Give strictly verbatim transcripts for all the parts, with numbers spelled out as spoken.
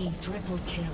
Team triple kill.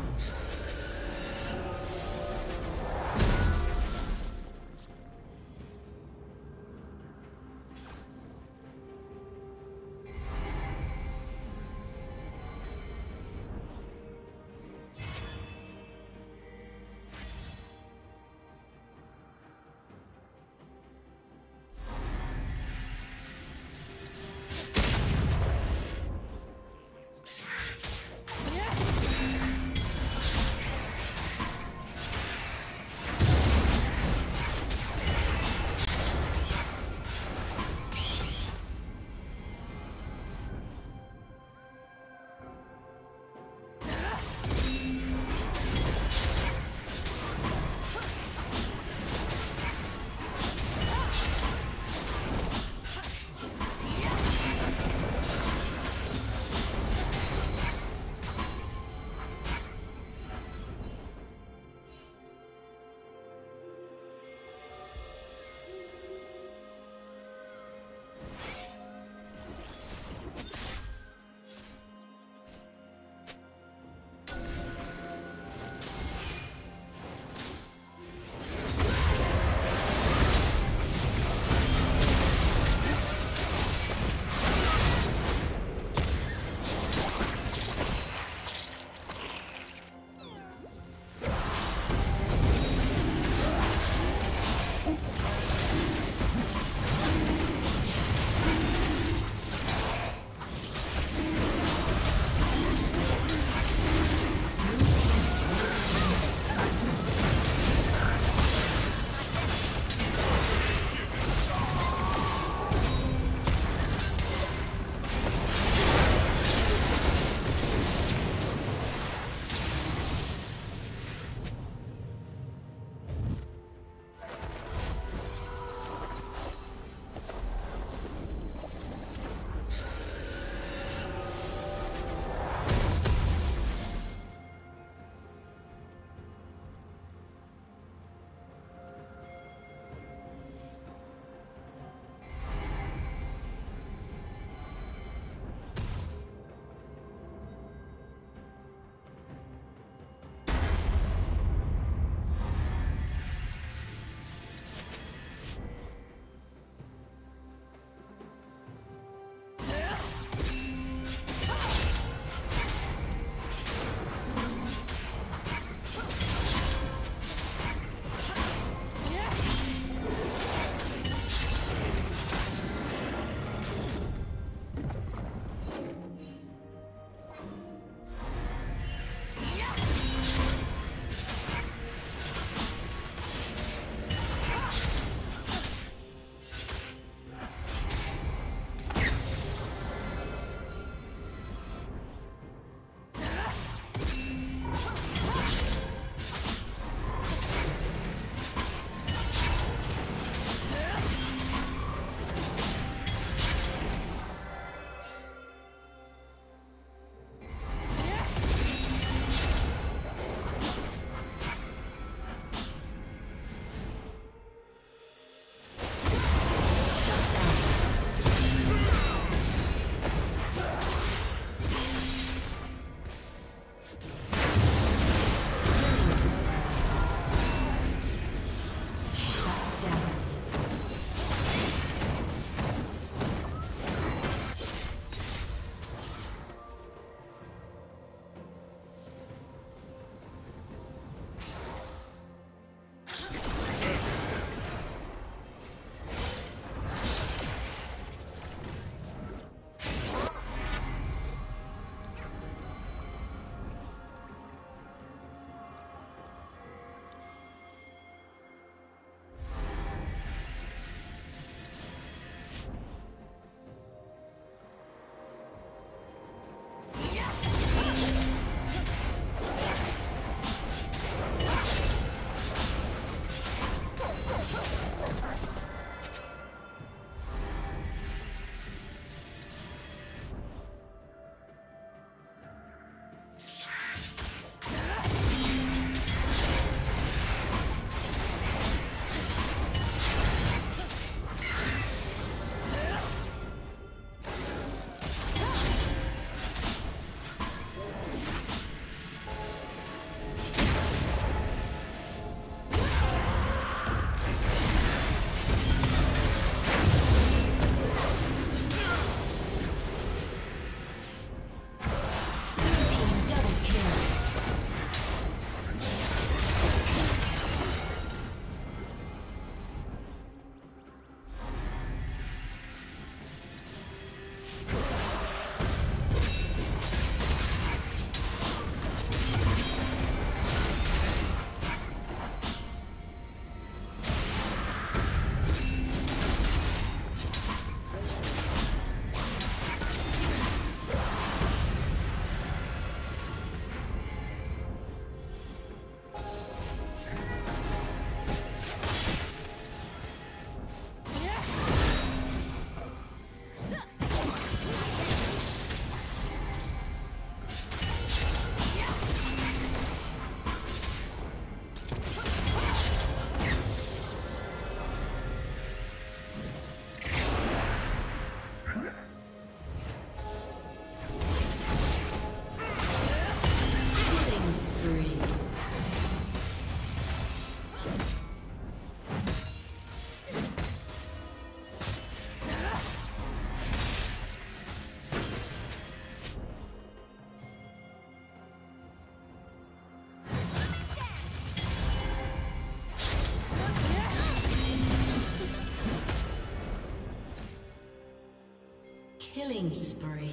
Killing spree.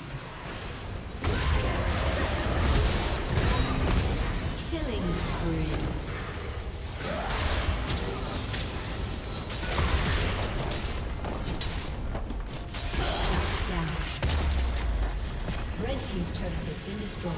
Killing spree. Shut down. Red team's turret has been destroyed.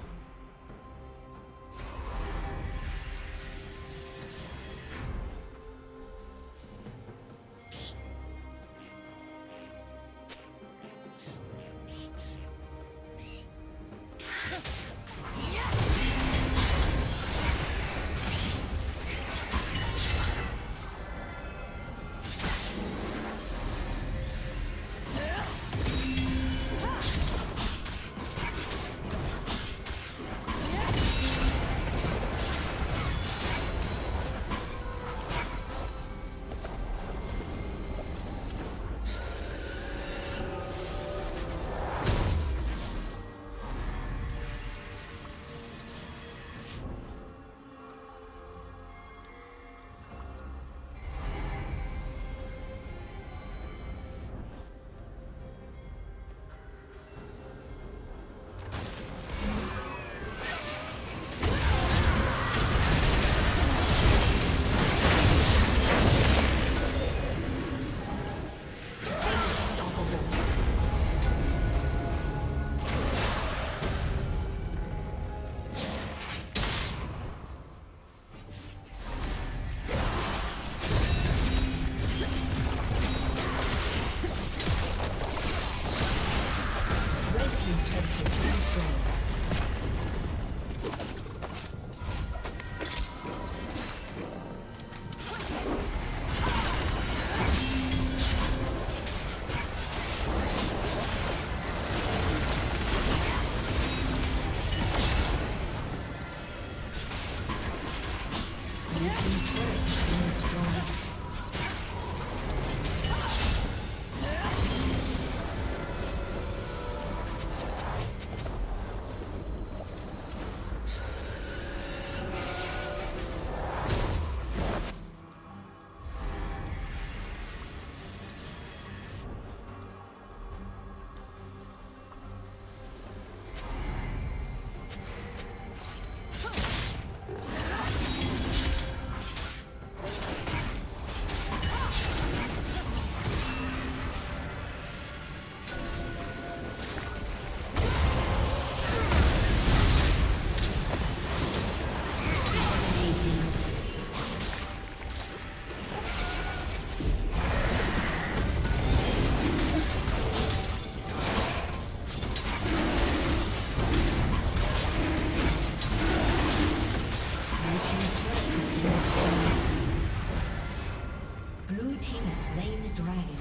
team has slain the dragon.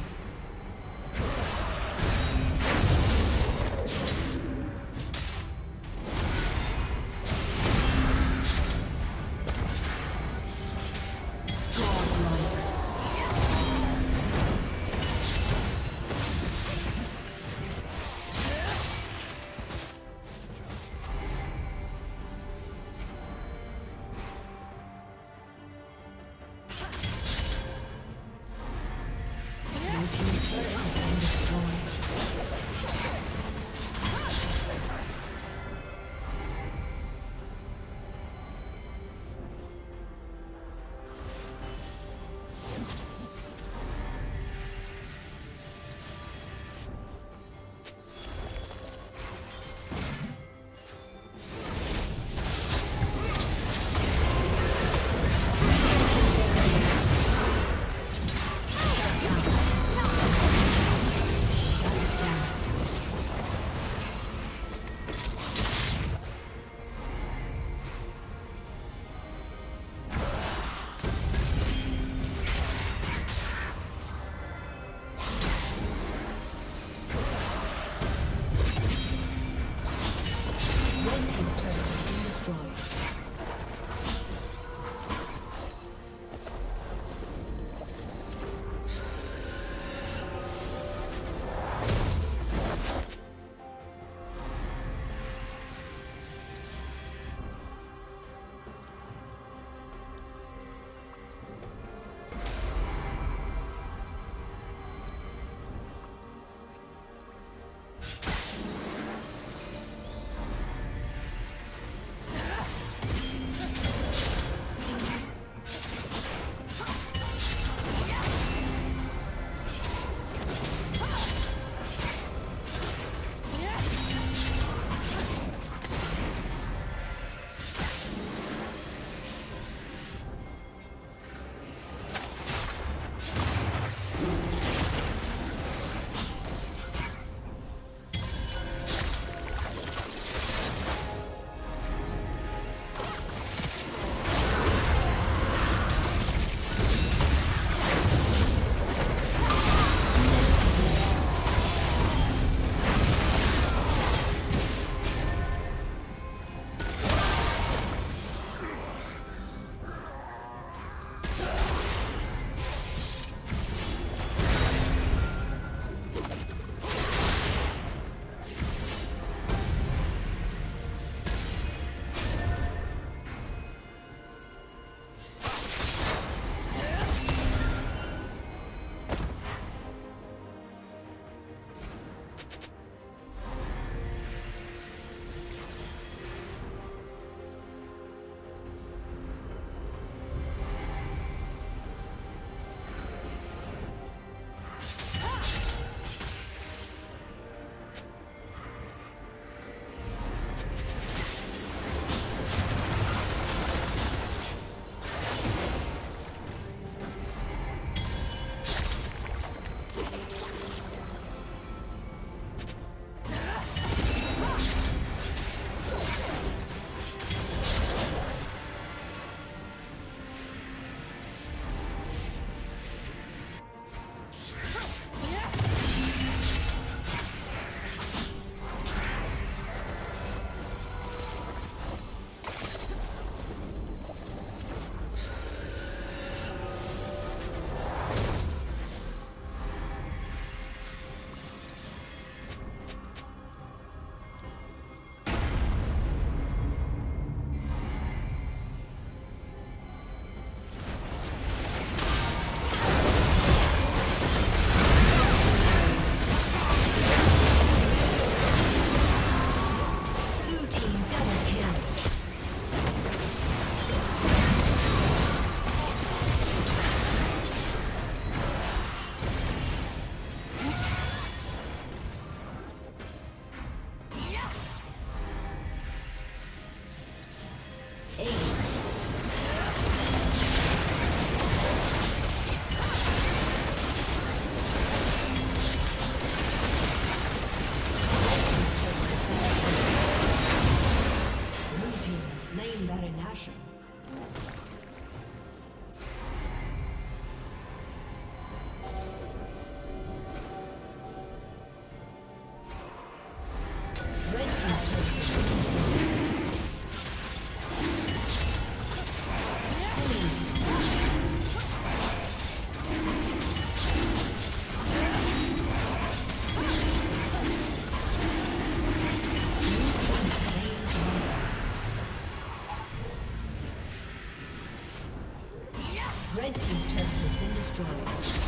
Red team's turret has been destroyed. Destroyed.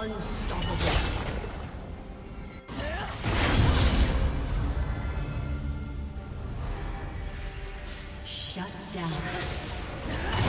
Unstoppable. Shut down.